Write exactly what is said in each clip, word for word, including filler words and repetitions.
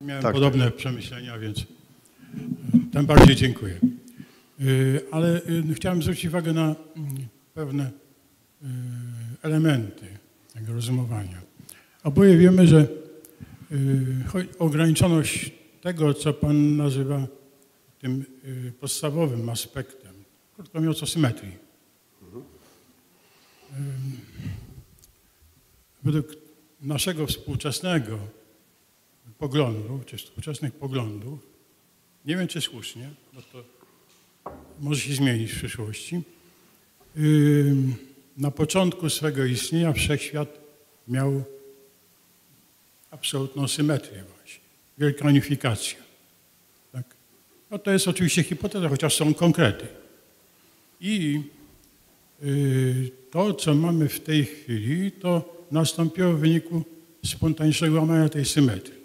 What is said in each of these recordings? Miałem tak, podobne tak. przemyślenia, więc tym bardziej dziękuję. Ale chciałem zwrócić uwagę na pewne elementy tego rozumowania. Oboje wiemy, że ograniczoność tego, co Pan nazywa tym podstawowym aspektem, krótko mówiąc o symetrii. Według naszego współczesnego poglądu, czy współczesnych poglądów, nie wiem, czy słusznie, bo to może się zmienić w przyszłości, na początku swego istnienia wszechświat miał absolutną symetrię właśnie, wielką unifikację. Tak? No to jest oczywiście hipoteza, chociaż są konkrety. I to, co mamy w tej chwili, to nastąpiło w wyniku spontanicznego łamania tej symetrii.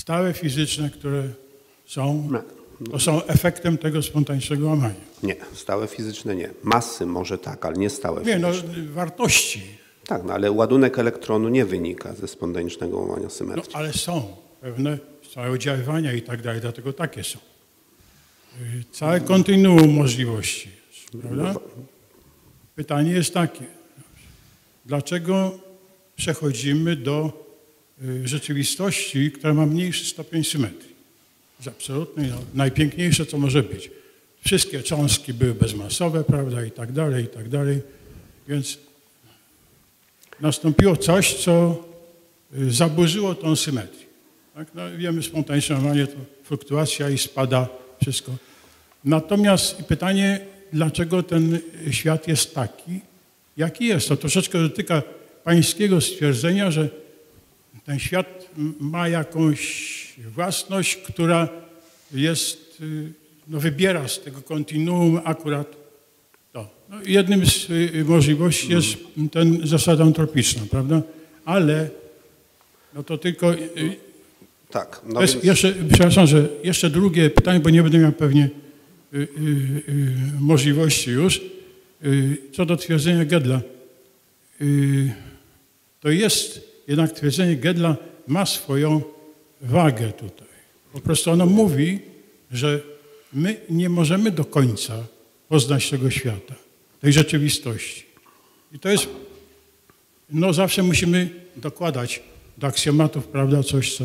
Stałe fizyczne, które są, to są efektem tego spontanicznego łamania. Nie, stałe fizyczne nie. Masy może tak, ale nie stałe fizyczne. Nie, no wartości. Tak, no, ale ładunek elektronu nie wynika ze spontanicznego łamania symetrii. No ale są pewne stałe oddziaływania i tak dalej, dlatego takie są. Całe kontynuum możliwości jest, prawda? Pytanie jest takie, dlaczego przechodzimy do rzeczywistości, która ma mniejszy stopień symetrii? Jest absolutnie najpiękniejsze, co może być. Wszystkie cząstki były bezmasowe, prawda, i tak dalej, i tak dalej. Więc nastąpiło coś, co zaburzyło tą symetrię. Tak? No, wiemy, spontaniczne łamanie to fluktuacja i spada wszystko. Natomiast pytanie, dlaczego ten świat jest taki, jaki jest. To troszeczkę dotyka pańskiego stwierdzenia, że ten świat ma jakąś własność, która jest, no wybiera z tego kontinuum akurat to. No, jednym z możliwości jest ten zasada antropiczna, prawda? Ale no to tylko... Tak, no jest więc... jeszcze, przepraszam, że jeszcze drugie pytanie, bo nie będę miał pewnie y, y, y, możliwości już. Y, co do twierdzenia Gödla. Y, to jest jednak twierdzenie Gödla, ma swoją wagę tutaj. Po prostu ono mówi, że my nie możemy do końca poznać tego świata, tej rzeczywistości. I to jest, no zawsze musimy dokładać do aksjomatów, prawda, coś, co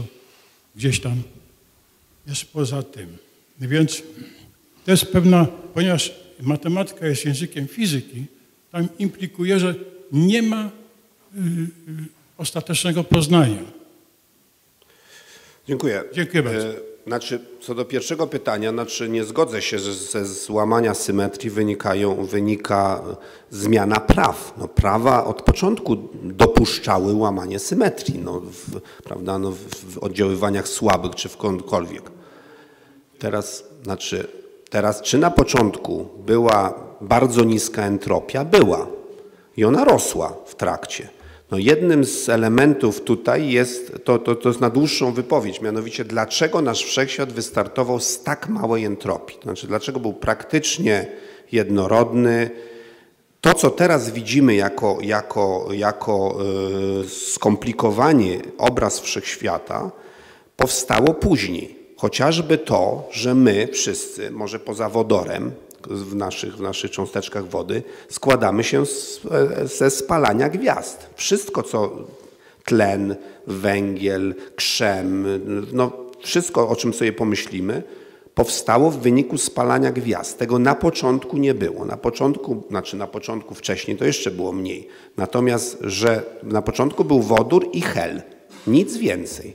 gdzieś tam jest poza tym. Więc to jest pewna, ponieważ matematyka jest językiem fizyki, tam implikuje, że nie ma y, y, ostatecznego poznania. Dziękuję. Dziękuję bardzo. Znaczy, co do pierwszego pytania, znaczy nie zgodzę się, że ze złamania symetrii wynikają, wynika zmiana praw. No, prawa od początku dopuszczały łamanie symetrii, no, w, prawda, no, w oddziaływaniach słabych czy w kątkolwiek. Teraz, znaczy, teraz, czy na początku była bardzo niska entropia? Była. I ona rosła w trakcie. No jednym z elementów tutaj jest, to, to, to jest na dłuższą wypowiedź, mianowicie dlaczego nasz wszechświat wystartował z tak małej entropii. To znaczy dlaczego był praktycznie jednorodny. To, co teraz widzimy jako, jako, jako yy, skomplikowany obraz wszechświata, powstało później. Chociażby to, że my wszyscy, może poza wodorem, w naszych, w naszych cząsteczkach wody, składamy się z, ze spalania gwiazd. Wszystko, co tlen, węgiel, krzem, no wszystko, o czym sobie pomyślimy, powstało w wyniku spalania gwiazd. Tego na początku nie było. Na początku, znaczy na początku wcześniej to jeszcze było mniej. Natomiast, że na początku był wodór i hel. Nic więcej.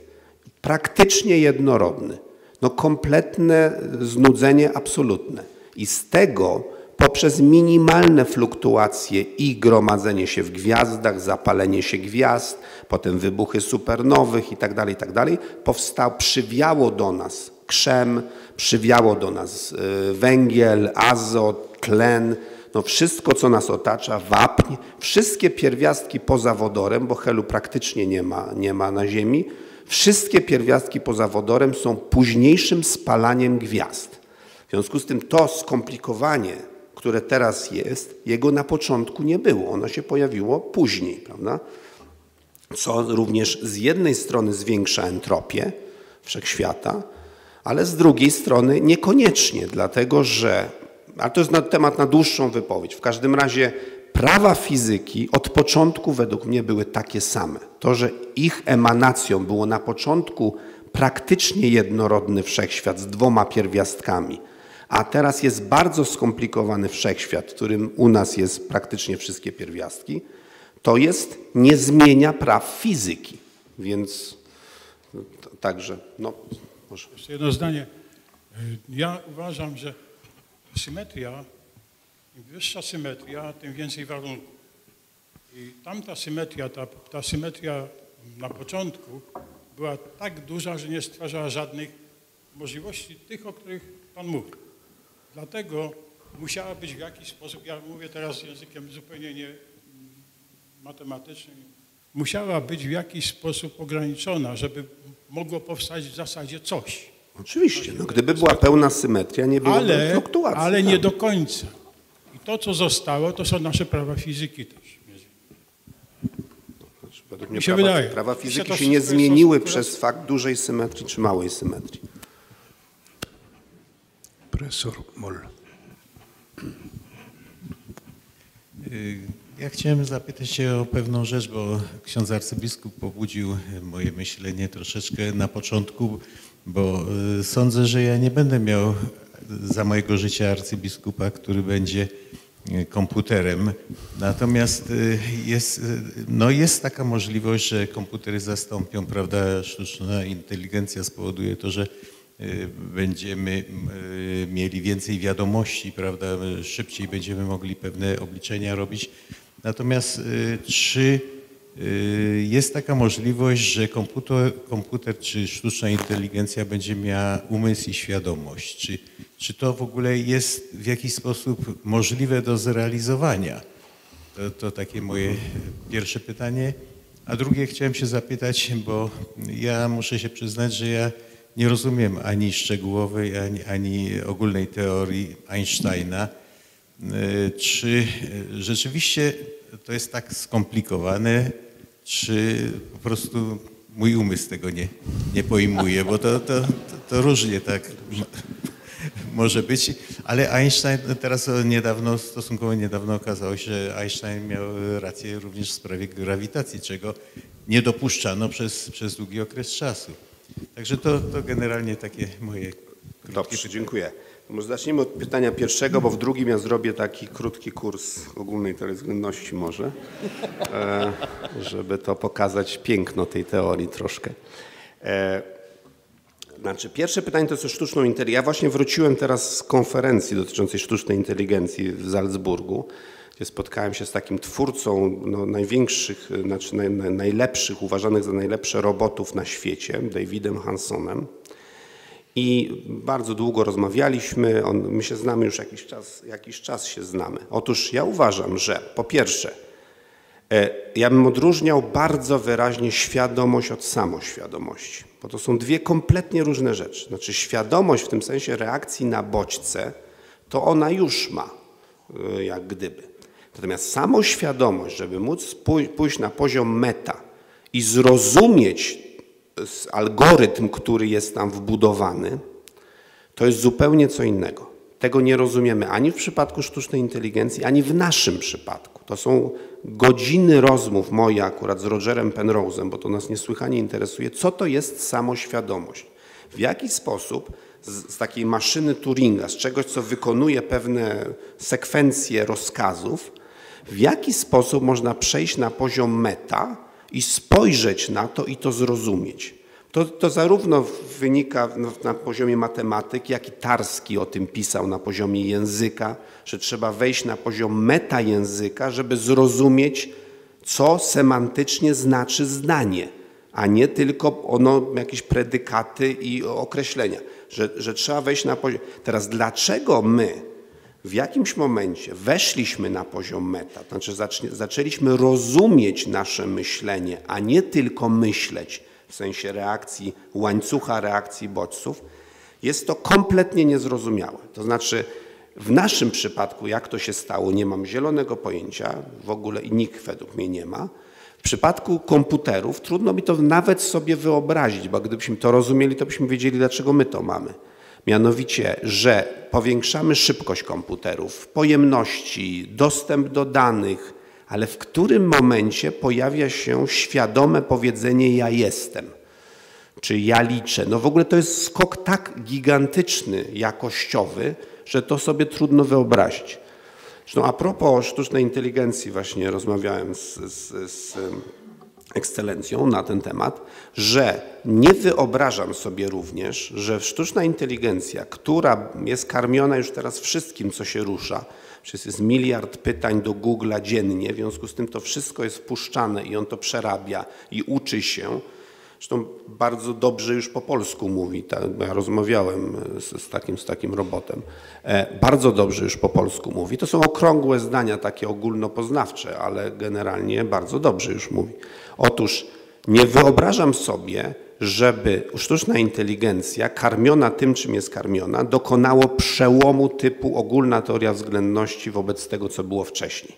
Praktycznie jednorodny. No kompletne znudzenie absolutne. I z tego poprzez minimalne fluktuacje i gromadzenie się w gwiazdach, zapalenie się gwiazd, potem wybuchy supernowych i tak dalej, i tak dalej, powstał, przywiało do nas krzem, przywiało do nas węgiel, azot, tlen, no wszystko, co nas otacza, wapń, wszystkie pierwiastki poza wodorem, bo helu praktycznie nie ma, nie ma na Ziemi, wszystkie pierwiastki poza wodorem są późniejszym spalaniem gwiazd. W związku z tym to skomplikowanie, które teraz jest, jego na początku nie było. Ono się pojawiło później, prawda? co również z jednej strony zwiększa entropię wszechświata, ale z drugiej strony niekoniecznie, dlatego że, ale to jest temat na dłuższą wypowiedź, w każdym razie prawa fizyki od początku według mnie były takie same. To, że ich emanacją było na początku praktycznie jednorodny wszechświat z dwoma pierwiastkami, a teraz jest bardzo skomplikowany wszechświat, w którym u nas jest praktycznie wszystkie pierwiastki, to jest, nie zmienia praw fizyki. Więc także, no, może. Jeszcze jedno zdanie. Ja uważam, że symetria, im wyższa symetria, tym więcej warunków. I tamta symetria, ta, ta symetria na początku była tak duża, że nie stwarzała żadnych możliwości, tych, o których Pan mówi. Dlatego musiała być w jakiś sposób, ja mówię teraz językiem zupełnie nie matematycznym, musiała być w jakiś sposób ograniczona, żeby mogło powstać w zasadzie coś. Oczywiście, no, gdyby była pełna symetria, nie byłoby fluktuacji. Ale nie do końca. I to, co zostało, to są nasze prawa fizyki też. Według mnie prawa, prawa fizyki się nie zmieniły przez fakt dużej symetrii czy małej symetrii. Profesor Moll. Ja chciałem zapytać się o pewną rzecz, bo ksiądz arcybiskup pobudził moje myślenie troszeczkę na początku, bo sądzę, że ja nie będę miał za mojego życia arcybiskupa, który będzie komputerem. Natomiast jest, no jest taka możliwość, że komputery zastąpią, prawda, sztuczna inteligencja spowoduje to, że będziemy mieli więcej wiadomości, prawda, szybciej będziemy mogli pewne obliczenia robić. Natomiast czy jest taka możliwość, że komputer, komputer czy sztuczna inteligencja będzie miała umysł i świadomość? Czy, czy to w ogóle jest w jakiś sposób możliwe do zrealizowania? To, to takie moje pierwsze pytanie. A drugie chciałem się zapytać, bo ja muszę się przyznać, że ja nie rozumiem ani szczegółowej, ani, ani ogólnej teorii Einsteina. Czy rzeczywiście to jest tak skomplikowane, czy po prostu mój umysł tego nie, nie pojmuje, bo to, to, to, to różnie tak może być. Ale Einstein, teraz niedawno, stosunkowo niedawno okazało się, że Einstein miał rację również w sprawie grawitacji, czego nie dopuszczano przez, przez długi okres czasu. Także to, to generalnie takie moje krótkie. Dobrze, dziękuję. Może zacznijmy od pytania pierwszego, bo w drugim ja zrobię taki krótki kurs ogólnej teorii względności może, żeby to pokazać piękno tej teorii troszkę. Znaczy pierwsze pytanie to co sztuczną inteligencję. Ja właśnie wróciłem teraz z konferencji dotyczącej sztucznej inteligencji w Salzburgu, gdzie spotkałem się z takim twórcą no, największych, znaczy naj, najlepszych, uważanych za najlepsze robotów na świecie, Davidem Hansonem. I bardzo długo rozmawialiśmy, on, my się znamy już jakiś czas, jakiś czas się znamy. Otóż ja uważam, że po pierwsze, ja bym odróżniał bardzo wyraźnie świadomość od samoświadomości, bo to są dwie kompletnie różne rzeczy. Znaczy świadomość w tym sensie reakcji na bodźce, to ona już ma, jak gdyby. Natomiast samoświadomość, żeby móc pójść na poziom meta i zrozumieć algorytm, który jest tam wbudowany, to jest zupełnie co innego. Tego nie rozumiemy ani w przypadku sztucznej inteligencji, ani w naszym przypadku. To są godziny rozmów moje akurat z Rogerem Penrose'em, bo to nas niesłychanie interesuje, co to jest samoświadomość. W jaki sposób z, z takiej maszyny Turinga, z czegoś, co wykonuje pewne sekwencje rozkazów, w jaki sposób można przejść na poziom meta i spojrzeć na to i to zrozumieć. To, to zarówno wynika na poziomie matematyki, jak i Tarski o tym pisał na poziomie języka, że trzeba wejść na poziom metajęzyka, żeby zrozumieć, co semantycznie znaczy zdanie, a nie tylko ono, jakieś predykaty i określenia, że, że trzeba wejść na poziom. Teraz dlaczego my w jakimś momencie weszliśmy na poziom meta, znaczy zaczę, zaczęliśmy rozumieć nasze myślenie, a nie tylko myśleć w sensie reakcji, łańcucha reakcji bodźców, jest to kompletnie niezrozumiałe. To znaczy w naszym przypadku, jak to się stało, nie mam zielonego pojęcia w ogóle i nikt według mnie nie ma. W przypadku komputerów trudno mi to nawet sobie wyobrazić, bo gdybyśmy to rozumieli, to byśmy wiedzieli, dlaczego my to mamy. Mianowicie, że powiększamy szybkość komputerów, pojemności, dostęp do danych, ale w którym momencie pojawia się świadome powiedzenie ja jestem, czy ja liczę. No w ogóle to jest skok tak gigantyczny, jakościowy, że to sobie trudno wyobrazić. Zresztą a propos sztucznej inteligencji właśnie rozmawiałem z, z, z ekscelencją na ten temat, że nie wyobrażam sobie również, że sztuczna inteligencja, która jest karmiona już teraz wszystkim, co się rusza, przecież jest miliard pytań do Google'a dziennie, w związku z tym to wszystko jest wpuszczane i on to przerabia i uczy się. Zresztą bardzo dobrze już po polsku mówi, ja rozmawiałem z takim, z takim robotem, bardzo dobrze już po polsku mówi. To są okrągłe zdania takie ogólnopoznawcze, ale generalnie bardzo dobrze już mówi. Otóż nie wyobrażam sobie, żeby sztuczna inteligencja karmiona tym, czym jest karmiona, dokonało przełomu typu ogólna teoria względności wobec tego, co było wcześniej.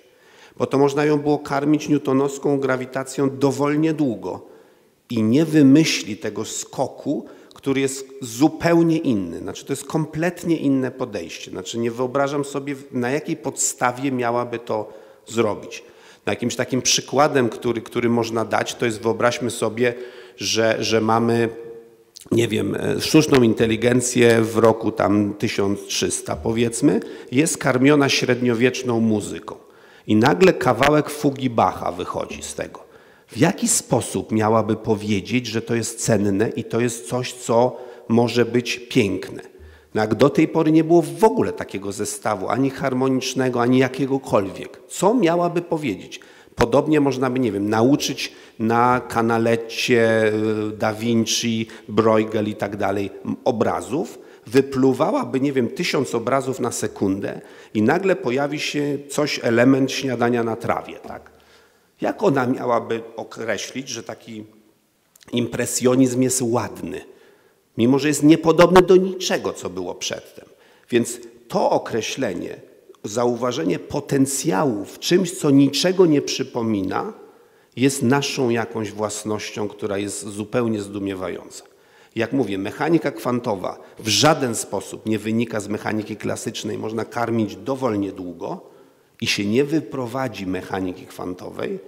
Bo to można ją było karmić newtonowską grawitacją dowolnie długo. I nie wymyśli tego skoku, który jest zupełnie inny. Znaczy to jest kompletnie inne podejście. Znaczy nie wyobrażam sobie, na jakiej podstawie miałaby to zrobić. No jakimś takim przykładem, który, który można dać, to jest wyobraźmy sobie, że, że mamy, nie wiem, sztuczną inteligencję w roku tam tysiąc trzysta powiedzmy, jest karmiona średniowieczną muzyką. I nagle kawałek fugi Bacha wychodzi z tego. W jaki sposób miałaby powiedzieć, że to jest cenne i to jest coś, co może być piękne? No jak do tej pory nie było w ogóle takiego zestawu, ani harmonicznego, ani jakiegokolwiek. Co miałaby powiedzieć? Podobnie można by, nie wiem, nauczyć na Canaletcie, Da Vinci, Bruegel i tak dalej obrazów. Wypluwałaby, nie wiem, tysiąc obrazów na sekundę i nagle pojawi się coś, element śniadania na trawie, tak? Jak ona miałaby określić, że taki impresjonizm jest ładny, mimo że jest niepodobny do niczego, co było przedtem. Więc to określenie, zauważenie potencjału w czymś, co niczego nie przypomina, jest naszą jakąś własnością, która jest zupełnie zdumiewająca. Jak mówię, mechanika kwantowa w żaden sposób nie wynika z mechaniki klasycznej, można karmić dowolnie długo i się nie wyprowadzi mechaniki kwantowej,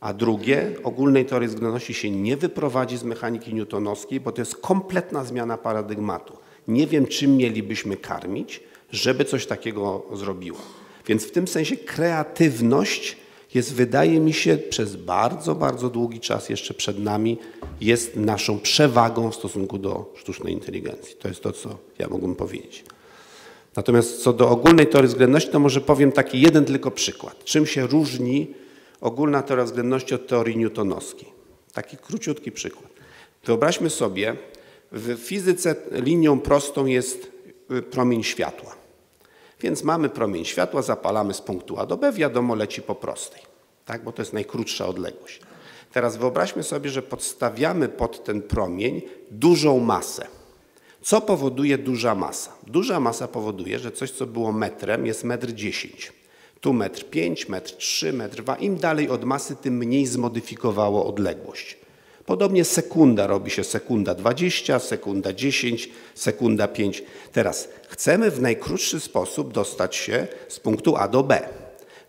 a drugie, ogólnej teorii względności się nie wyprowadzi z mechaniki newtonowskiej, bo to jest kompletna zmiana paradygmatu. Nie wiem, czym mielibyśmy karmić, żeby coś takiego zrobiło. Więc w tym sensie kreatywność jest, wydaje mi się, przez bardzo, bardzo długi czas jeszcze przed nami, jest naszą przewagą w stosunku do sztucznej inteligencji. To jest to, co ja mógłbym powiedzieć. Natomiast co do ogólnej teorii względności, to może powiem taki jeden tylko przykład. Czym się różni ogólna teoria względności od teorii newtonowskiej? Taki króciutki przykład. Wyobraźmy sobie, w fizyce linią prostą jest promień światła. Więc mamy promień światła, zapalamy z punktu A do B, wiadomo, leci po prostej, tak? Bo to jest najkrótsza odległość. Teraz wyobraźmy sobie, że podstawiamy pod ten promień dużą masę. Co powoduje duża masa? Duża masa powoduje, że coś, co było metrem, jest metr dziesięć. Tu metr pięć, metr trzy, metr dwa. Im dalej od masy, tym mniej zmodyfikowało odległość. Podobnie sekunda robi się sekunda dwadzieścia, sekunda dziesięć, sekunda pięć. Teraz chcemy w najkrótszy sposób dostać się z punktu A do B.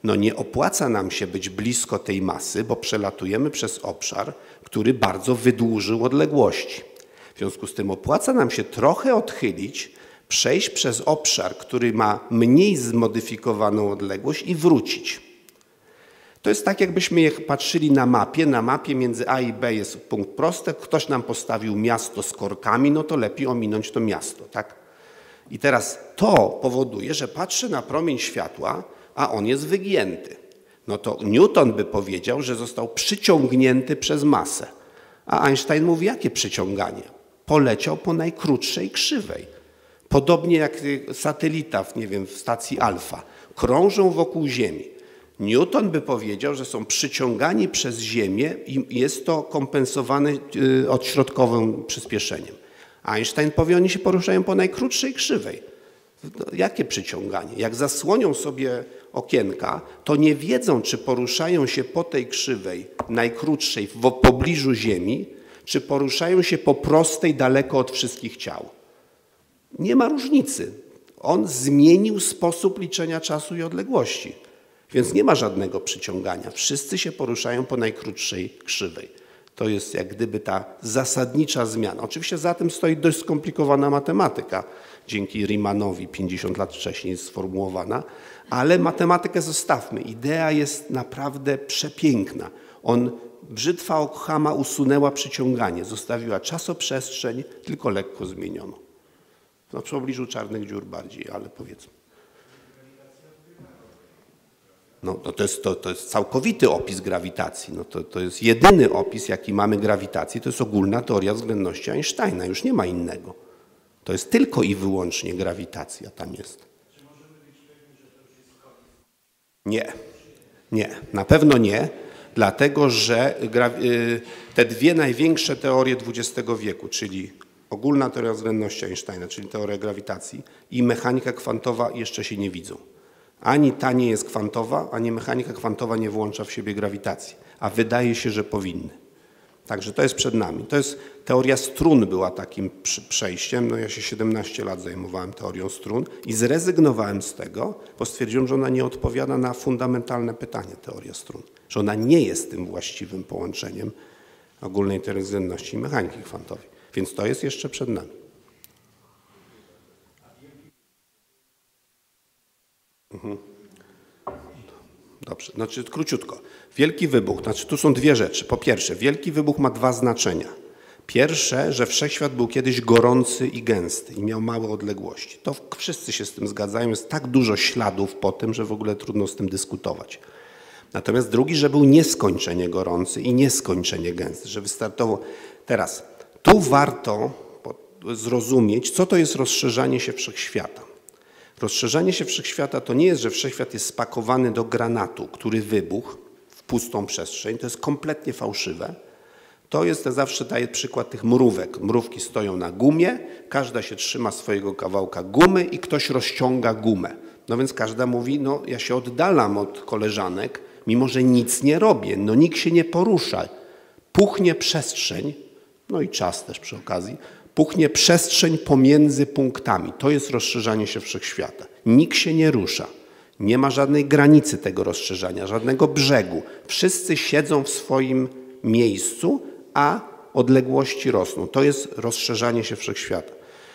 No nie opłaca nam się być blisko tej masy, bo przelatujemy przez obszar, który bardzo wydłużył odległości. W związku z tym opłaca nam się trochę odchylić, przejść przez obszar, który ma mniej zmodyfikowaną odległość i wrócić. To jest tak, jakbyśmy patrzyli na mapie. Na mapie między A i B jest punkt prosty. Ktoś nam postawił miasto z korkami, no to lepiej ominąć to miasto, tak? I teraz to powoduje, że patrzy na promień światła, a on jest wygięty. No to Newton by powiedział, że został przyciągnięty przez masę. A Einstein mówi, jakie przyciąganie? Poleciał po najkrótszej krzywej. Podobnie jak satelita, nie wiem, w stacji alfa. Krążą wokół Ziemi. Newton by powiedział, że są przyciągani przez Ziemię i jest to kompensowane odśrodkowym przyspieszeniem. Einstein powie, oni się poruszają po najkrótszej krzywej. Jakie przyciąganie? Jak zasłonią sobie okienka, to nie wiedzą, czy poruszają się po tej krzywej, najkrótszej w pobliżu Ziemi, czy poruszają się po prostej, daleko od wszystkich ciał. Nie ma różnicy. On zmienił sposób liczenia czasu i odległości, więc nie ma żadnego przyciągania. Wszyscy się poruszają po najkrótszej krzywej. To jest jak gdyby ta zasadnicza zmiana. Oczywiście za tym stoi dość skomplikowana matematyka, dzięki Riemannowi pięćdziesiąt lat wcześniej sformułowana, ale matematykę zostawmy. Idea jest naprawdę przepiękna. On, brzytwa Ockhama usunęła przyciąganie, zostawiła czasoprzestrzeń, tylko lekko zmieniono. No, w pobliżu czarnych dziur bardziej, ale powiedzmy. No, no to, jest, to, to jest całkowity opis grawitacji. No to, to jest jedyny opis, jaki mamy grawitacji. To jest ogólna teoria względności Einsteina. Już nie ma innego. To jest tylko i wyłącznie grawitacja tam jest. Czy możemy być pewni, że to już jest koniec? Nie. Nie. Na pewno nie. Dlatego, że te dwie największe teorie dwudziestego wieku, czyli ogólna teoria względności Einsteina, czyli teoria grawitacji, i mechanika kwantowa jeszcze się nie widzą. Ani ta nie jest kwantowa, ani mechanika kwantowa nie włącza w siebie grawitacji, a wydaje się, że powinny. Także to jest przed nami. To jest, teoria strun była takim przejściem. No ja się siedemnaście lat zajmowałem teorią strun i zrezygnowałem z tego, bo stwierdziłem, że ona nie odpowiada na fundamentalne pytanie, teoria strun. Że ona nie jest tym właściwym połączeniem ogólnej teorii względności i mechaniki kwantowej. Więc to jest jeszcze przed nami. Mhm. Dobrze, znaczy króciutko. Wielki wybuch, znaczy tu są dwie rzeczy. Po pierwsze, wielki wybuch ma dwa znaczenia. Pierwsze, że wszechświat był kiedyś gorący i gęsty i miał małe odległości. To wszyscy się z tym zgadzają, jest tak dużo śladów po tym, że w ogóle trudno z tym dyskutować. Natomiast drugi, że był nieskończenie gorący i nieskończenie gęsty, że wystartował. Teraz, tu warto zrozumieć, co to jest rozszerzanie się wszechświata. Rozszerzanie się wszechświata to nie jest, że wszechświat jest spakowany do granatu, który wybuchł w pustą przestrzeń. To jest kompletnie fałszywe. To jest, to zawsze daję przykład tych mrówek. Mrówki stoją na gumie, każda się trzyma swojego kawałka gumy i ktoś rozciąga gumę. No więc każda mówi, no ja się oddalam od koleżanek, mimo że nic nie robię, no nikt się nie porusza. Puchnie przestrzeń, no i czas też przy okazji, puchnie przestrzeń pomiędzy punktami. To jest rozszerzanie się wszechświata. Nikt się nie rusza. Nie ma żadnej granicy tego rozszerzania, żadnego brzegu. Wszyscy siedzą w swoim miejscu, a odległości rosną. To jest rozszerzanie się wszechświata.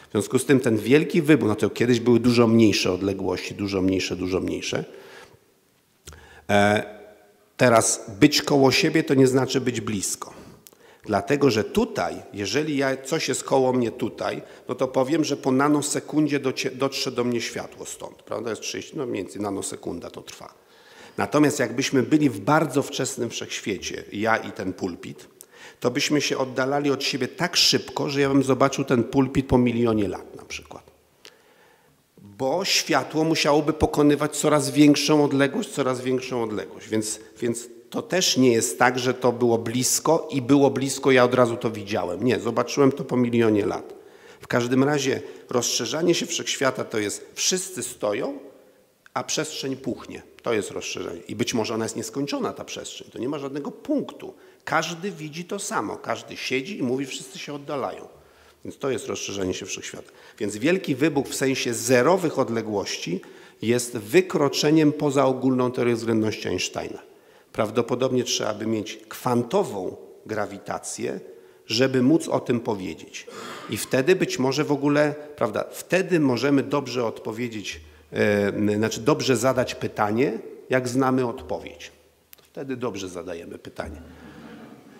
W związku z tym ten wielki wybuch, no to kiedyś były dużo mniejsze odległości, dużo mniejsze, dużo mniejsze. Teraz być koło siebie to nie znaczy być blisko. Dlatego, że tutaj, jeżeli ja, coś jest koło mnie tutaj, no to powiem, że po nanosekundzie docie, dotrze do mnie światło stąd. Prawda? Jest trzydzieści, no mniej więcej nanosekunda to trwa. Natomiast jakbyśmy byli w bardzo wczesnym wszechświecie, ja i ten pulpit, to byśmy się oddalali od siebie tak szybko, że ja bym zobaczył ten pulpit po milionie lat na przykład. Bo światło musiałoby pokonywać coraz większą odległość, coraz większą odległość. Więc, więc to też nie jest tak, że to było blisko i było blisko, ja od razu to widziałem. Nie, zobaczyłem to po milionie lat. W każdym razie rozszerzanie się wszechświata to jest wszyscy stoją, a przestrzeń puchnie. To jest rozszerzenie. I być może ona jest nieskończona, ta przestrzeń. To nie ma żadnego punktu. Każdy widzi to samo. Każdy siedzi i mówi, wszyscy się oddalają. Więc to jest rozszerzenie się wszechświata. Więc wielki wybuch w sensie zerowych odległości jest wykroczeniem poza ogólną teorię względności Einsteina. Prawdopodobnie trzeba by mieć kwantową grawitację, żeby móc o tym powiedzieć. I wtedy być może w ogóle, prawda, wtedy możemy dobrze odpowiedzieć, yy, znaczy dobrze zadać pytanie, jak znamy odpowiedź. Wtedy dobrze zadajemy pytanie.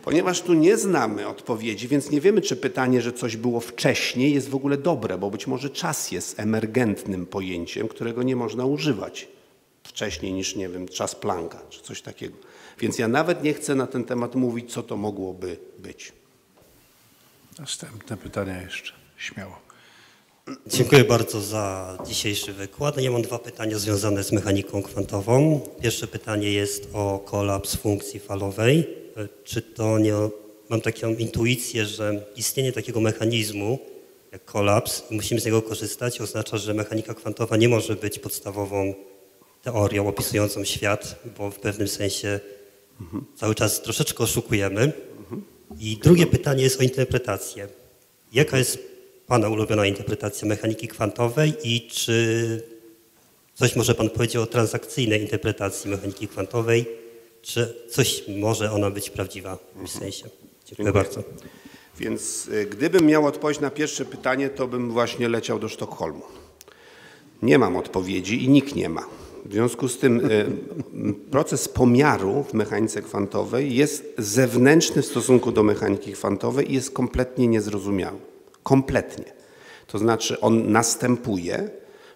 Ponieważ tu nie znamy odpowiedzi, więc nie wiemy, czy pytanie, że coś było wcześniej, jest w ogóle dobre, bo być może czas jest emergentnym pojęciem, którego nie można używać wcześniej niż, nie wiem, czas Plancka czy coś takiego. Więc ja nawet nie chcę na ten temat mówić, co to mogłoby być. Następne pytania jeszcze. Śmiało. Dziękuję bardzo za dzisiejszy wykład. Ja mam dwa pytania związane z mechaniką kwantową. Pierwsze pytanie jest o kolaps funkcji falowej. Czy to nie... Mam taką intuicję, że istnienie takiego mechanizmu jak kolaps, i musimy z niego korzystać. Oznacza, że mechanika kwantowa nie może być podstawową teorią opisującą świat, bo w pewnym sensie mhm. cały czas troszeczkę oszukujemy. Mhm. I drugie pytanie jest o interpretację. Jaka jest Pana ulubiona interpretacja mechaniki kwantowej i czy coś może Pan powiedzieć o transakcyjnej interpretacji mechaniki kwantowej? Czy coś może ona być prawdziwa w mhm. sensie? Dziękuję, Dziękuję bardzo. Więc gdybym miał odpowiedź na pierwsze pytanie, to bym właśnie leciał do Sztokholmu. Nie mam odpowiedzi i nikt nie ma. W związku z tym proces pomiaru w mechanice kwantowej jest zewnętrzny w stosunku do mechaniki kwantowej i jest kompletnie niezrozumiały. Kompletnie. To znaczy on następuje,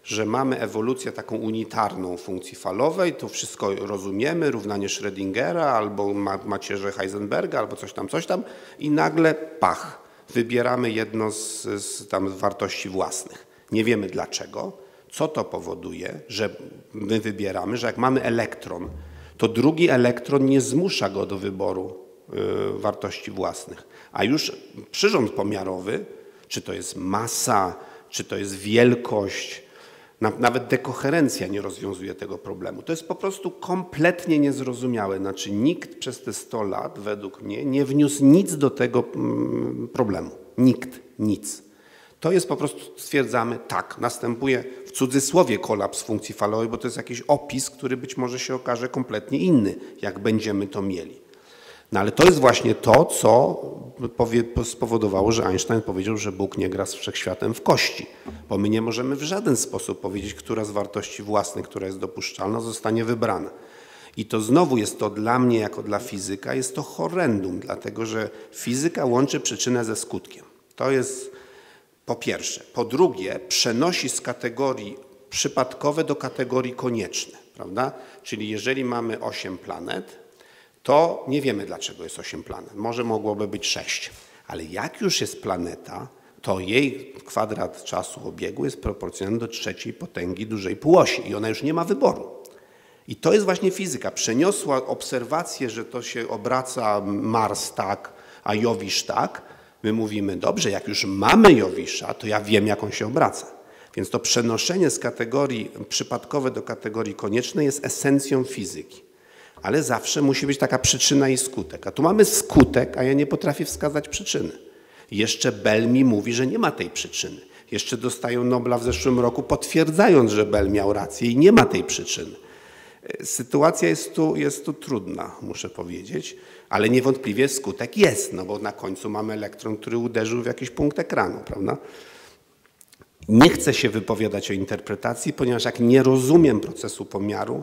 że mamy ewolucję taką unitarną funkcji falowej, to wszystko rozumiemy, równanie Schrödingera albo macierze Heisenberga albo coś tam, coś tam i nagle pach, wybieramy jedno z, z tam wartości własnych. Nie wiemy dlaczego, co to powoduje, że my wybieramy, że jak mamy elektron, to drugi elektron nie zmusza go do wyboru y, wartości własnych, a już przyrząd pomiarowy, czy to jest masa, czy to jest wielkość, nawet dekoherencja nie rozwiązuje tego problemu. To jest po prostu kompletnie niezrozumiałe. Znaczy nikt przez te sto lat, według mnie, nie wniósł nic do tego problemu. Nikt, nic. To jest po prostu, stwierdzamy, tak, następuje w cudzysłowie kolaps funkcji falowej, bo to jest jakiś opis, który być może się okaże kompletnie inny, jak będziemy to mieli. No ale to jest właśnie to, co spowodowało, że Einstein powiedział, że Bóg nie gra z wszechświatem w kości, bo my nie możemy w żaden sposób powiedzieć, która z wartości własnych, która jest dopuszczalna, zostanie wybrana. I to znowu jest to dla mnie, jako dla fizyka, jest to horrendum, dlatego że fizyka łączy przyczynę ze skutkiem. To jest po pierwsze. Po drugie, przenosi z kategorii przypadkowe do kategorii konieczne, prawda? Czyli jeżeli mamy osiem planet, to nie wiemy, dlaczego jest osiem planet. Może mogłoby być sześć, ale jak już jest planeta, to jej kwadrat czasu obiegu jest proporcjonalny do trzeciej potęgi dużej półosi i ona już nie ma wyboru. I to jest właśnie fizyka. Przeniosła obserwację, że to się obraca Mars tak, a Jowisz tak. My mówimy, dobrze, jak już mamy Jowisza, to ja wiem, jak on się obraca. Więc to przenoszenie z kategorii przypadkowej do kategorii koniecznej jest esencją fizyki. Ale zawsze musi być taka przyczyna i skutek. A tu mamy skutek, a ja nie potrafię wskazać przyczyny. Jeszcze Bell mi mówi, że nie ma tej przyczyny. Jeszcze dostaję Nobla w zeszłym roku, potwierdzając, że Bell miał rację i nie ma tej przyczyny. Sytuacja jest tu, jest tu trudna, muszę powiedzieć, ale niewątpliwie skutek jest, no bo na końcu mamy elektron, który uderzył w jakiś punkt ekranu, prawda? Nie chcę się wypowiadać o interpretacji, ponieważ jak nie rozumiem procesu pomiaru,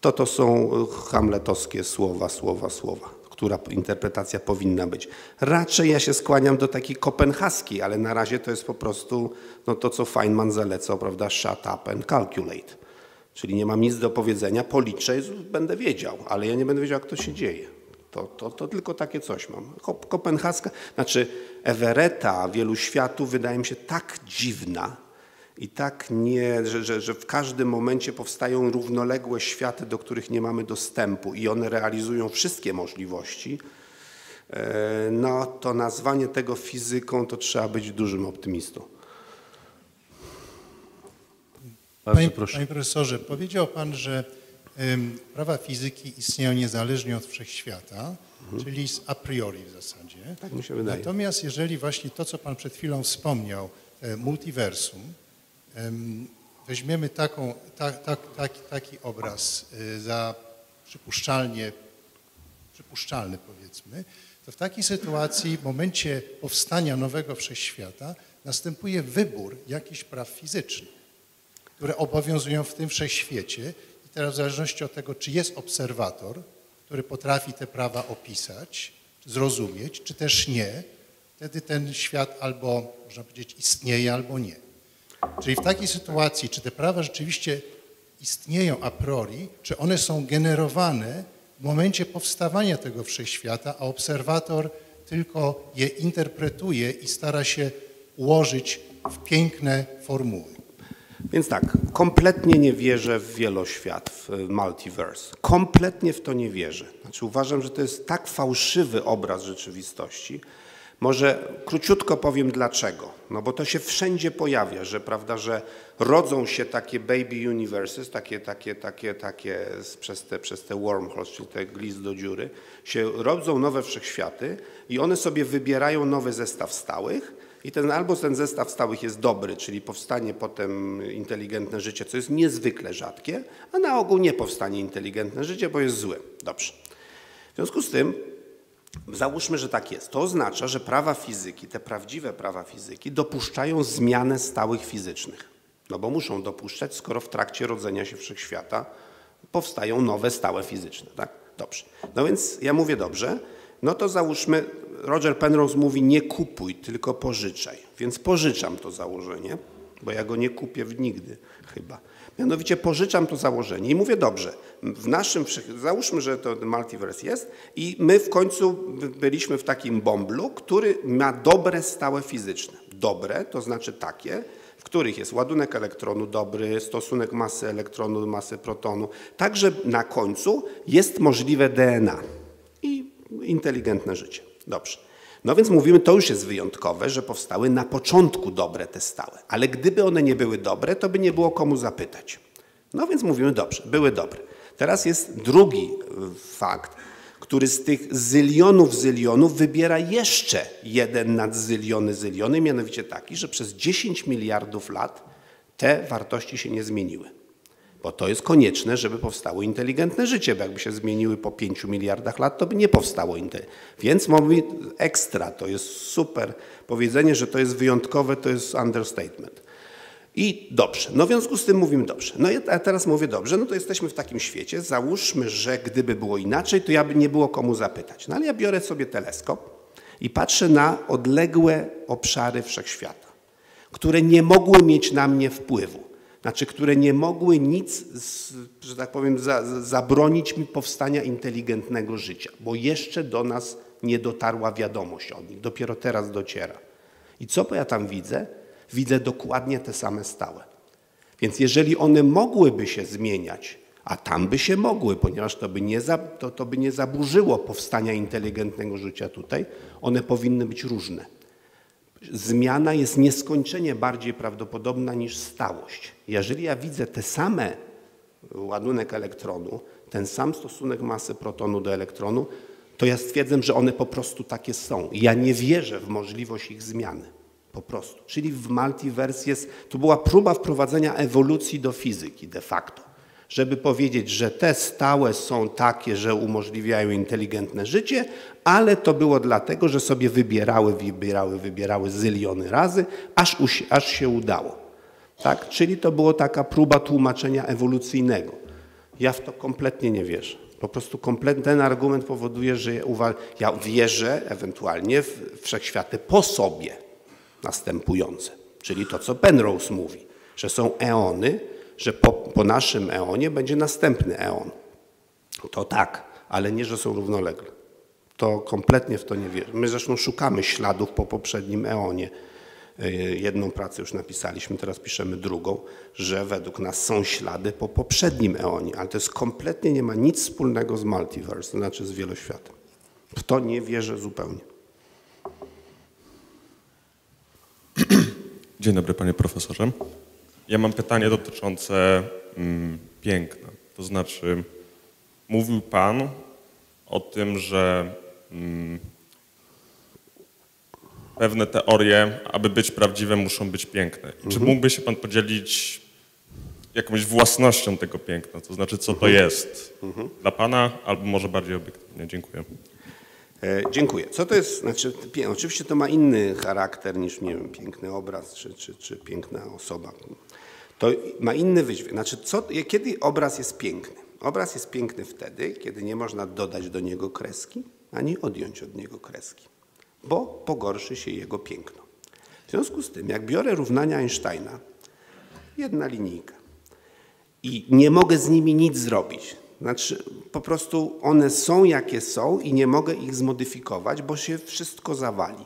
to to są hamletowskie słowa, słowa, słowa, która interpretacja powinna być. Raczej ja się skłaniam do takiej kopenhaskiej, ale na razie to jest po prostu no to, co Feynman zalecał, prawda, shut up and calculate. Czyli nie mam nic do powiedzenia, policzę i będę wiedział, ale ja nie będę wiedział, jak to się dzieje. To, to, to tylko takie coś mam. Kopenhaska, znaczy Everetta wielu światów wydaje mi się tak dziwna, i tak nie, że, że, że w każdym momencie powstają równoległe światy, do których nie mamy dostępu i one realizują wszystkie możliwości, no to nazwanie tego fizyką to trzeba być dużym optymistą. Bardzo Panie, proszę. Panie profesorze, powiedział Pan, że um, prawa fizyki istnieją niezależnie od wszechświata, mhm. czyli a priori w zasadzie. Tak mi się wydaje. Natomiast jeżeli właśnie to, co Pan przed chwilą wspomniał, e, multiversum, weźmiemy taką, tak, tak, taki, taki obraz za przypuszczalnie, przypuszczalny powiedzmy, to w takiej sytuacji w momencie powstania nowego wszechświata następuje wybór jakichś praw fizycznych, które obowiązują w tym wszechświecie i teraz w zależności od tego, czy jest obserwator, który potrafi te prawa opisać, zrozumieć, czy też nie, wtedy ten świat albo, można powiedzieć, istnieje, albo nie. Czyli w takiej sytuacji, czy te prawa rzeczywiście istnieją a priori, czy one są generowane w momencie powstawania tego wszechświata, a obserwator tylko je interpretuje i stara się ułożyć w piękne formuły. Więc tak, kompletnie nie wierzę w wieloświat, w multiverse. Kompletnie w to nie wierzę. Znaczy uważam, że to jest tak fałszywy obraz rzeczywistości. Może króciutko powiem dlaczego. no bo to się wszędzie pojawia, że, prawda, że rodzą się takie baby universes, takie, takie, takie, takie przez te, przez te wormholes, czyli te glizd do dziury, się rodzą nowe wszechświaty i one sobie wybierają nowy zestaw stałych i ten, albo ten zestaw stałych jest dobry, czyli powstanie potem inteligentne życie, co jest niezwykle rzadkie, a na ogół nie powstanie inteligentne życie, bo jest złe. Dobrze. W związku z tym załóżmy, że tak jest. To oznacza, że prawa fizyki, te prawdziwe prawa fizyki dopuszczają zmianę stałych fizycznych. No bo muszą dopuszczać, skoro w trakcie rodzenia się wszechświata powstają nowe stałe fizyczne. Tak? Dobrze. No więc ja mówię dobrze. No to załóżmy, Roger Penrose mówi nie kupuj, tylko pożyczaj. Więc pożyczam to założenie, bo ja go nie kupię nigdy chyba. Mianowicie pożyczam to założenie i mówię dobrze, w naszym, załóżmy, że to multiverse jest i my w końcu byliśmy w takim bąblu, który ma dobre stałe fizyczne. Dobre, to znaczy takie, w których jest ładunek elektronu dobry, stosunek masy elektronu do masy protonu. Także na końcu jest możliwe D N A i inteligentne życie. Dobrze. No więc mówimy, to już jest wyjątkowe, że powstały na początku dobre te stałe, ale gdyby one nie były dobre, to by nie było komu zapytać. No więc mówimy, dobrze, były dobre. Teraz jest drugi fakt, który z tych zylionów zylionów wybiera jeszcze jeden nad zyliony zyliony, mianowicie taki, że przez dziesięć miliardów lat te wartości się nie zmieniły. Bo to jest konieczne, żeby powstało inteligentne życie, bo jakby się zmieniły po pięciu miliardach lat, to by nie powstało inteligentne. Więc mówi ekstra, to jest super powiedzenie, że to jest wyjątkowe, to jest understatement. I dobrze, no w związku z tym mówimy dobrze. No ja teraz mówię dobrze, no to jesteśmy w takim świecie, załóżmy, że gdyby było inaczej, to ja by nie było komu zapytać. No ale ja biorę sobie teleskop i patrzę na odległe obszary wszechświata, które nie mogły mieć na mnie wpływu. Znaczy, które nie mogły nic, że tak powiem, za, zabronić mi powstania inteligentnego życia, bo jeszcze do nas nie dotarła wiadomość o nich, dopiero teraz dociera. I co ja tam widzę? Widzę dokładnie te same stałe. Więc jeżeli one mogłyby się zmieniać, a tam by się mogły, ponieważ to by nie, za, to, to by nie zaburzyło powstania inteligentnego życia tutaj, one powinny być różne. Zmiana jest nieskończenie bardziej prawdopodobna niż stałość. Jeżeli ja widzę te same ładunek elektronu, ten sam stosunek masy protonu do elektronu, to ja stwierdzam, że one po prostu takie są. Ja nie wierzę w możliwość ich zmiany. Po prostu. Czyli w multiverse jest, to była próba wprowadzenia ewolucji do fizyki de facto. Żeby powiedzieć, że te stałe są takie, że umożliwiają inteligentne życie, ale to było dlatego, że sobie wybierały, wybierały, wybierały zyliony razy, aż, aż się udało. Tak? Czyli to była taka próba tłumaczenia ewolucyjnego. Ja w to kompletnie nie wierzę. Po prostu kompletnie ten argument powoduje, że ja wierzę ewentualnie w wszechświaty po sobie następujące. Czyli to, co Penrose mówi, że są eony, że po, po naszym eonie będzie następny eon. To tak, ale nie, że są równolegle. To kompletnie w to nie wierzę. My zresztą szukamy śladów po poprzednim eonie. Jedną pracę już napisaliśmy, teraz piszemy drugą, że według nas są ślady po poprzednim eonie, ale to jest kompletnie, nie ma nic wspólnego z multiverse, to znaczy z wieloświatem. W to nie wierzę zupełnie. Dzień dobry, panie profesorze. Ja mam pytanie dotyczące mm, piękna. To znaczy, mówił pan o tym, że mm, pewne teorie, aby być prawdziwe, muszą być piękne. Mhm. Czy mógłby się pan podzielić jakąś własnością tego piękna? To znaczy, co to jest mhm. dla pana, albo może bardziej obiektywnie? Dziękuję. E, dziękuję. Co to jest? Znaczy, oczywiście to ma inny charakter niż, nie wiem, piękny obraz czy, czy, czy piękna osoba. To ma inny wydźwięk. Znaczy, co, kiedy obraz jest piękny? Obraz jest piękny wtedy, kiedy nie można dodać do niego kreski, ani odjąć od niego kreski, bo pogorszy się jego piękno. W związku z tym, jak biorę równania Einsteina, jedna linijka, i nie mogę z nimi nic zrobić, znaczy po prostu one są jakie są i nie mogę ich zmodyfikować, bo się wszystko zawali.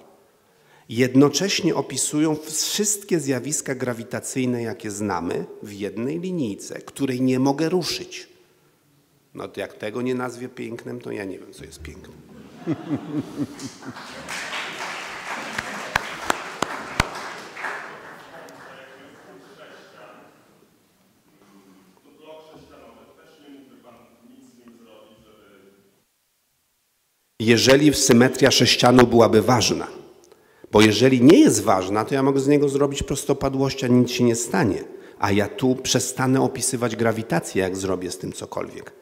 Jednocześnie opisują wszystkie zjawiska grawitacyjne, jakie znamy, w jednej linijce, której nie mogę ruszyć. No to jak tego nie nazwie pięknem, to ja nie wiem, co jest pięknem. jeżeli symetria sześcianu byłaby ważna. Bo jeżeli nie jest ważna, to ja mogę z niego zrobić prostopadłość, a nic się nie stanie. A ja tu przestanę opisywać grawitację, jak zrobię z tym cokolwiek.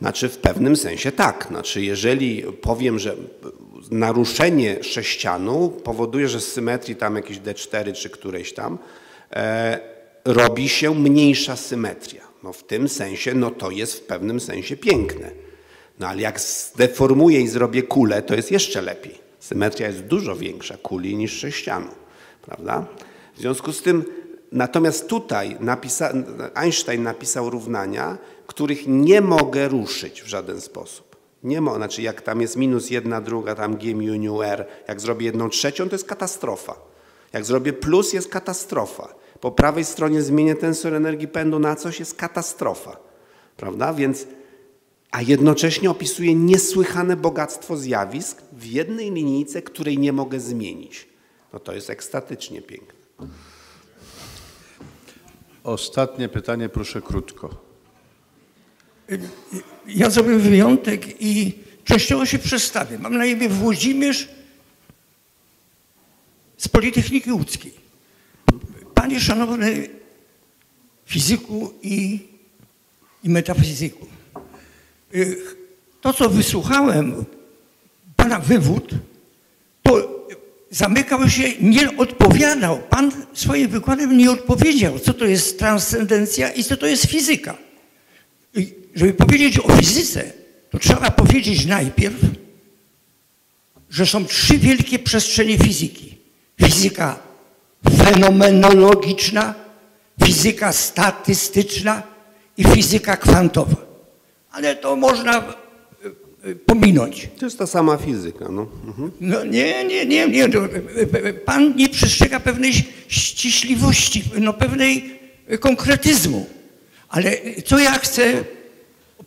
Znaczy w pewnym sensie tak. Znaczy jeżeli powiem, że naruszenie sześcianu powoduje, że z symetrii tam jakieś D cztery czy którejś tam e, robi się mniejsza symetria. No w tym sensie no to jest w pewnym sensie piękne. No ale jak zdeformuję i zrobię kulę, to jest jeszcze lepiej. Symetria jest dużo większa kuli niż sześcianu, prawda? W związku z tym natomiast tutaj napisa, Einstein napisał równania, których nie mogę ruszyć w żaden sposób. Nie mo, znaczy jak tam jest minus jedna druga, tam g mu nu r, jak zrobię jedną trzecią, to jest katastrofa. Jak zrobię plus, jest katastrofa. Po prawej stronie zmienię tensor energii pędu na coś, jest katastrofa. Prawda? Więc, a jednocześnie opisuję niesłychane bogactwo zjawisk w jednej linijce, której nie mogę zmienić. No to jest ekstatycznie piękne. Ostatnie pytanie, proszę krótko. Ja zrobię wyjątek i częściowo się przestawię. Mam na imię Włodzimierz z Politechniki Łódzkiej. Panie szanowny fizyku i, i metafizyku, to co wysłuchałem, pana wywód, to zamykał się, nie odpowiadał. Pan swoim wykładem nie odpowiedział, co to jest transcendencja i co to jest fizyka. Żeby powiedzieć o fizyce, to trzeba powiedzieć najpierw, że są trzy wielkie przestrzenie fizyki. Fizyka fenomenologiczna, fizyka statystyczna i fizyka kwantowa. Ale to można pominąć. To jest ta sama fizyka. No, mhm. No nie, nie, nie, nie. Pan nie przestrzega pewnej ściśliwości, no pewnej konkretyzmu. Ale co ja chcę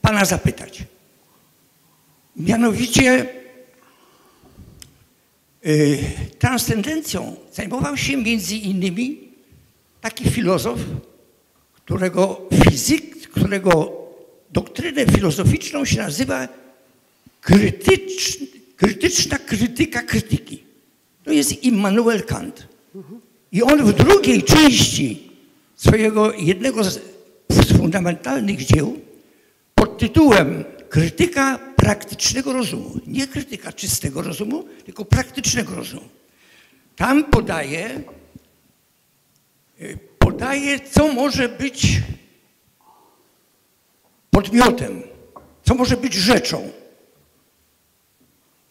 pana zapytać? Mianowicie yy, transcendencją zajmował się między innymi taki filozof, którego fizyk, którego doktrynę filozoficzną się nazywa krytycz, krytyczna krytyka krytyki. To jest Immanuel Kant. I on w drugiej części swojego jednego z z fundamentalnych dzieł pod tytułem Krytyka praktycznego rozumu. Nie krytyka czystego rozumu, tylko praktycznego rozumu. Tam podaje, podaje, co może być podmiotem, co może być rzeczą.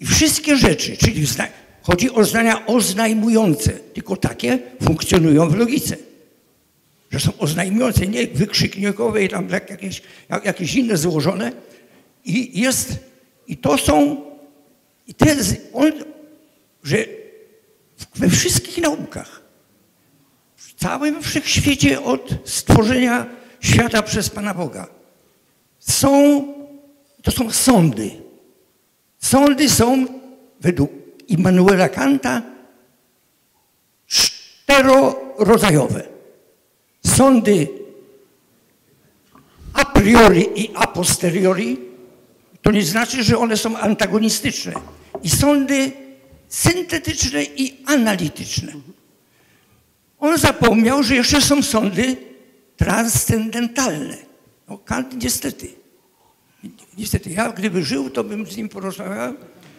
I wszystkie rzeczy, czyli chodzi o zdania oznajmujące, tylko takie funkcjonują w logice. Że są oznajmujące, nie wykrzyknikowe i tam jakieś, jakieś inne złożone. I jest, i to są, i te, on, że we wszystkich naukach, w całym wszechświecie od stworzenia świata przez Pana Boga, są, to są sądy. Sądy są, według Immanuela Kanta, czterorozajowe. Sądy a priori i a posteriori, to nie znaczy, że one są antagonistyczne. I sądy syntetyczne i analityczne. On zapomniał, że jeszcze są sądy transcendentalne. No Kant niestety. Niestety, ja gdyby żył, to bym z nim porozmawiał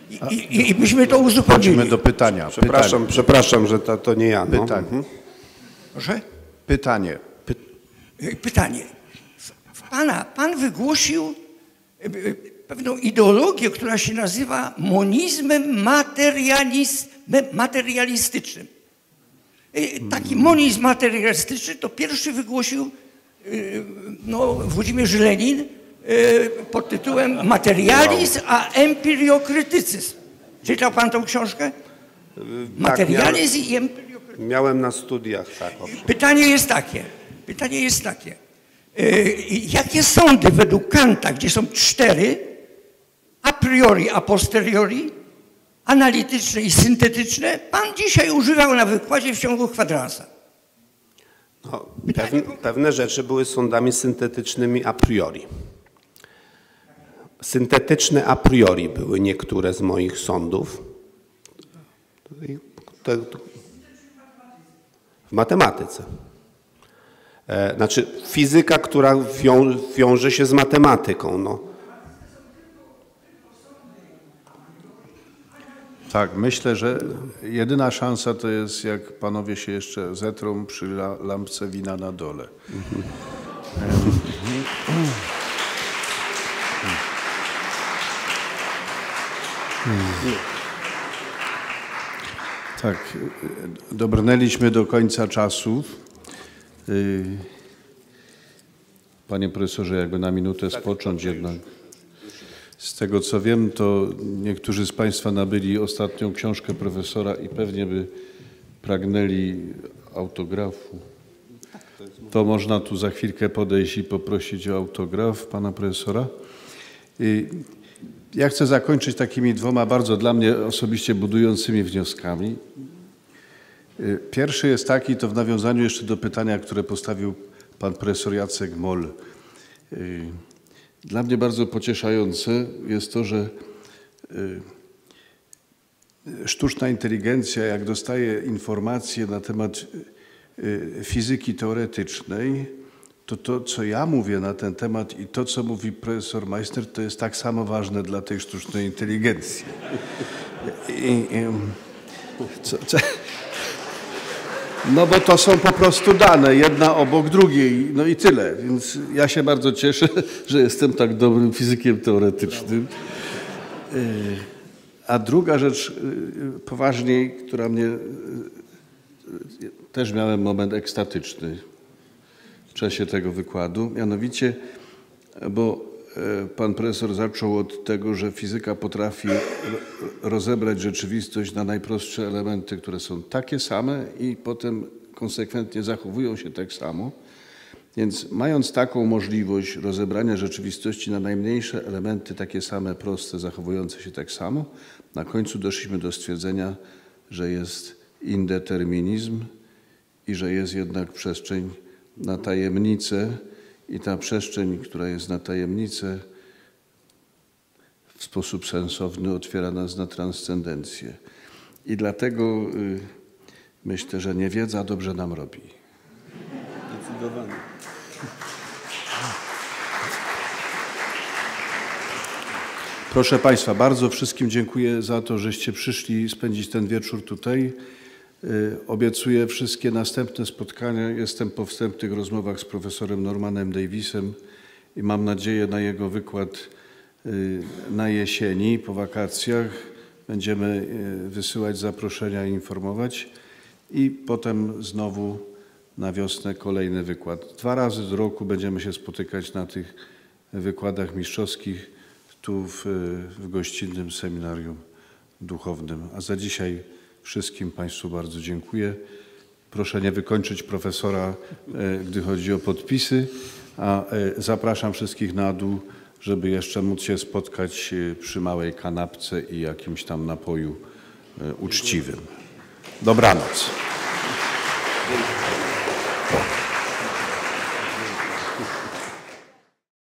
i, i, i byśmy to uzupełnili. Chodźmy do pytania. Przepraszam, pytanie. Przepraszam, że to, to nie ja. No. Pytanie. Mhm. Proszę? Pytanie. Py... Pytanie. Pana, pan wygłosił pewną ideologię, która się nazywa monizmem materialistycznym. Taki monizm materialistyczny to pierwszy wygłosił no, Włodzimierz Lenin pod tytułem Materializm a empiriokrytycyzm. Czytał pan tą książkę? Materializm i empiriokrytycyzm. Miałem na studiach tak. Pytanie jest takie, pytanie jest takie. Yy, jakie sądy według Kanta, gdzie są cztery, a priori, a posteriori, analityczne i syntetyczne, pan dzisiaj używał na wykładzie w ciągu kwadransa? No, pewne, pewne rzeczy były sądami syntetycznymi a priori. Syntetyczne a priori były niektóre z moich sądów. W matematyce. Znaczy fizyka, która wiąże się z matematyką. No. Tak, myślę, że jedyna szansa to jest, jak panowie się jeszcze zetrą przy lampce wina na dole. Tak, dobrnęliśmy do końca czasu. Panie profesorze, jakby na minutę spocząć jednak. Z tego co wiem, to niektórzy z Państwa nabyli ostatnią książkę profesora i pewnie by pragnęli autografu. To można tu za chwilkę podejść i poprosić o autograf pana profesora. Ja chcę zakończyć takimi dwoma bardzo dla mnie osobiście budującymi wnioskami. Pierwszy jest taki, to w nawiązaniu jeszcze do pytania, które postawił pan profesor Jacek Moll. Dla mnie bardzo pocieszające jest to, że sztuczna inteligencja, jak dostaje informacje na temat fizyki teoretycznej, to to, co ja mówię na ten temat i to, co mówi profesor Meissner, to jest tak samo ważne dla tej sztucznej inteligencji. I, co, co? No bo to są po prostu dane, jedna obok drugiej, no i tyle. Więc ja się bardzo cieszę, że jestem tak dobrym fizykiem teoretycznym. A druga rzecz poważniej, która mnie... Też miałem moment ekstatyczny w czasie tego wykładu. Mianowicie, bo pan profesor zaczął od tego, że fizyka potrafi rozebrać rzeczywistość na najprostsze elementy, które są takie same i potem konsekwentnie zachowują się tak samo. Więc mając taką możliwość rozebrania rzeczywistości na najmniejsze elementy, takie same, proste, zachowujące się tak samo, na końcu doszliśmy do stwierdzenia, że jest indeterminizm i że jest jednak przestrzeń na tajemnicę. I ta przestrzeń, która jest na tajemnicę, w sposób sensowny otwiera nas na transcendencję. I dlatego y, myślę, że niewiedza dobrze nam robi. Zdecydowanie. Proszę Państwa, bardzo wszystkim dziękuję za to, żeście przyszli spędzić ten wieczór tutaj. Obiecuję wszystkie następne spotkania. Jestem po wstępnych rozmowach z profesorem Normanem Davisem i mam nadzieję na jego wykład na jesieni, po wakacjach. Będziemy wysyłać zaproszenia i informować. I potem znowu na wiosnę kolejny wykład. Dwa razy do roku będziemy się spotykać na tych wykładach mistrzowskich tu w, w gościnnym seminarium duchownym. A za dzisiaj wszystkim Państwu bardzo dziękuję. Proszę nie wykończyć profesora, gdy chodzi o podpisy, a zapraszam wszystkich na dół, żeby jeszcze móc się spotkać przy małej kanapce i jakimś tam napoju uczciwym. Dobranoc.